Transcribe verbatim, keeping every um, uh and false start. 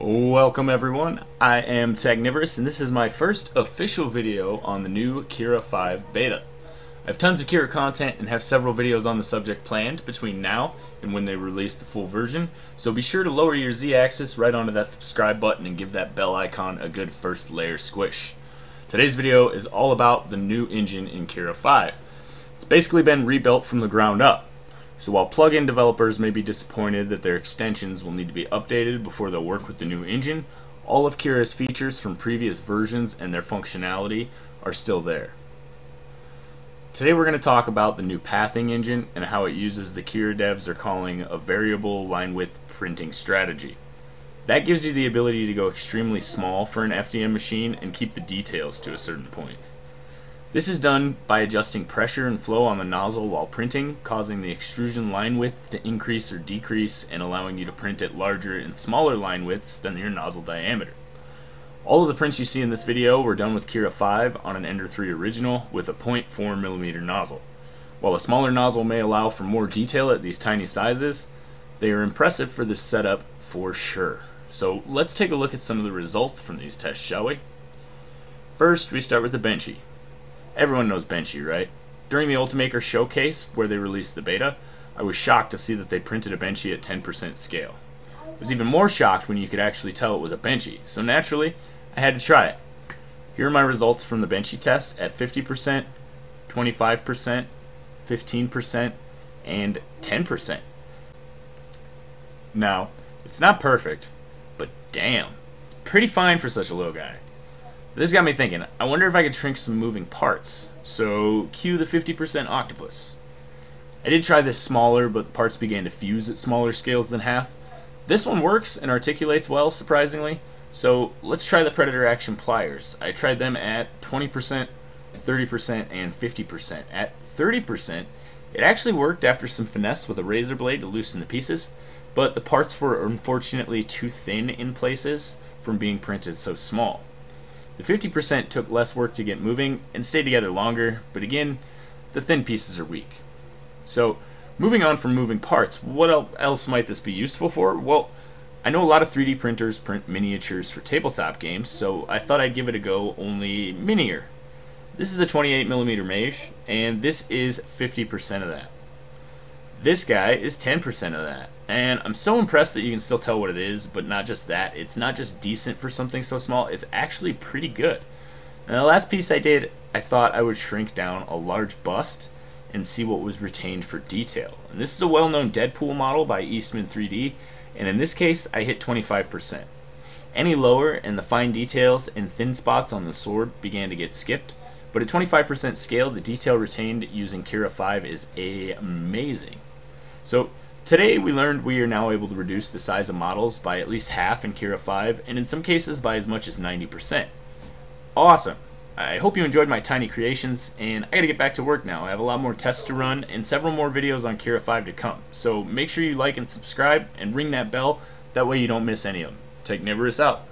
Welcome everyone, I am Tagnivorous and this is my first official video on the new Cura five beta. I have tons of Cura content and have several videos on the subject planned between now and when they release the full version, so be sure to lower your z-axis right onto that subscribe button and give that bell icon a good first layer squish. Today's video is all about the new engine in Cura five. It's basically been rebuilt from the ground up. So while plugin developers may be disappointed that their extensions will need to be updated before they'll work with the new engine, all of Cura's features from previous versions and their functionality are still there. Today we're going to talk about the new pathing engine and how it uses the Cura devs are calling a variable line width printing strategy. That gives you the ability to go extremely small for an F D M machine and keep the details to a certain point. This is done by adjusting pressure and flow on the nozzle while printing, causing the extrusion line width to increase or decrease and allowing you to print at larger and smaller line widths than your nozzle diameter. All of the prints you see in this video were done with Cura five on an Ender three original with a zero point four millimeter nozzle. While a smaller nozzle may allow for more detail at these tiny sizes, they are impressive for this setup for sure. So let's take a look at some of the results from these tests, shall we? First, we start with the Benchy. Everyone knows Benchy, right? During the Ultimaker showcase, where they released the beta, I was shocked to see that they printed a Benchy at ten percent scale. I was even more shocked when you could actually tell it was a Benchy, so naturally, I had to try it. Here are my results from the Benchy test at fifty percent, twenty-five percent, fifteen percent, and ten percent. Now, it's not perfect, but damn, it's pretty fine for such a little guy. This got me thinking, I wonder if I could shrink some moving parts. So, cue the fifty percent octopus. I did try this smaller, but the parts began to fuse at smaller scales than half. This one works and articulates well, surprisingly. So, let's try the Predator Action pliers. I tried them at twenty percent, thirty percent, and fifty percent. At thirty percent, it actually worked after some finesse with a razor blade to loosen the pieces, but the parts were unfortunately too thin in places from being printed so small. The fifty percent took less work to get moving and stayed together longer, but again, the thin pieces are weak. So, moving on from moving parts, what else might this be useful for? Well, I know a lot of three D printers print miniatures for tabletop games, so I thought I'd give it a go, only minier. This is a twenty-eight millimeter mesh, and this is fifty percent of that. This guy is ten percent of that, and I'm so impressed that you can still tell what it is, but not just that. It's not just decent for something so small, it's actually pretty good. And the last piece I did, I thought I would shrink down a large bust and see what was retained for detail. And this is a well-known Deadpool model by Eastman three D, and in this case, I hit twenty-five percent. Any lower, and the fine details and thin spots on the sword began to get skipped, but at twenty-five percent scale, the detail retained using Cura five is amazing. So today we learned we are now able to reduce the size of models by at least half in Cura five, and in some cases by as much as ninety percent. Awesome! I hope you enjoyed my tiny creations, and I gotta get back to work now. I have a lot more tests to run and several more videos on Cura five to come. So make sure you like and subscribe and ring that bell, that way you don't miss any of them. Technivorous out!